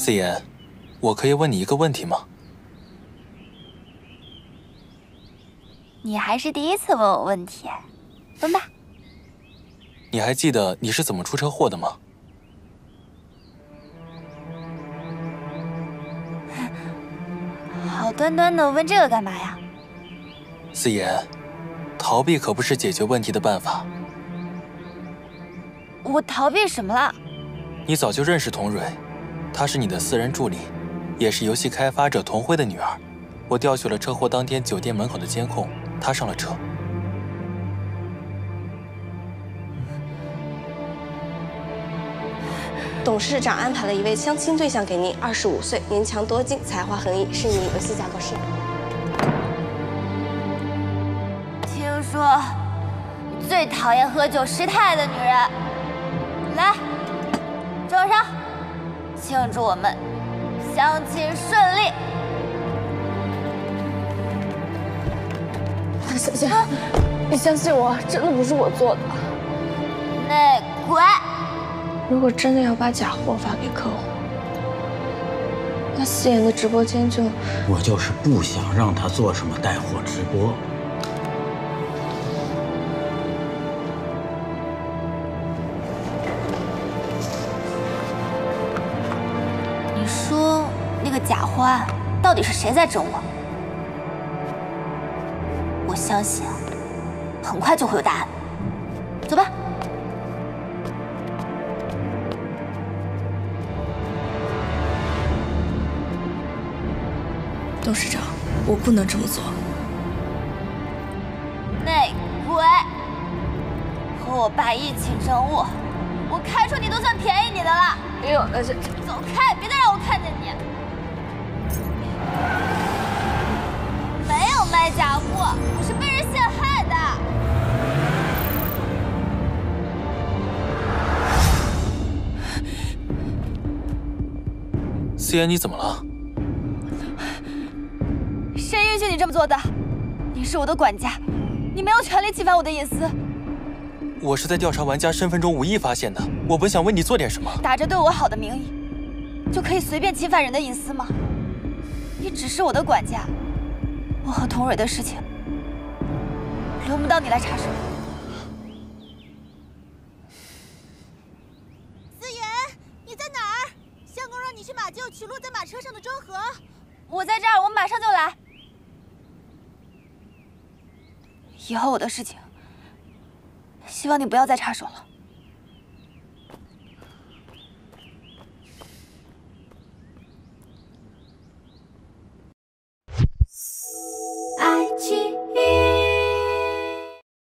子妍，我可以问你一个问题吗？你还是第一次问我问题，问吧。你还记得你是怎么出车祸的吗？好端端的问这个干嘛呀？子妍，逃避可不是解决问题的办法。我逃避什么了？你早就认识童蕊。 她是你的私人助理，也是游戏开发者童辉的女儿。我调取了车祸当天酒店门口的监控，她上了车。董事长安排了一位相亲对象给您，25岁，年强多金，才华横溢，是名游戏架构师。听说最讨厌喝酒失态的女人，来，桌上。 庆祝我们相亲顺利。小姐，你相信我，真的不是我做的。内鬼！如果真的要把假货发给客户，那思妍的直播间就……我就是不想让他做什么带货直播。假货案到底是谁在整我？我相信，很快就会有答案。走吧。董事长，我不能这么做。内鬼，和我爸一起整我，我开除你都算便宜你的了。没有，那是……走开，别再让我看见你。 没有卖假货，我是被人陷害的。思妍，你怎么了？谁允许你这么做的？你是我的管家，你没有权利侵犯我的隐私。我是在调查玩家身份中无意发现的。我本想为你做点什么，打着对我好的名义，就可以随便侵犯人的隐私吗？ 你只是我的管家，我和童蕊的事情，轮不到你来插手。思妍，你在哪儿？相公让你去马厩取落在马车上的周和。我在这儿，我马上就来。以后我的事情，希望你不要再插手了。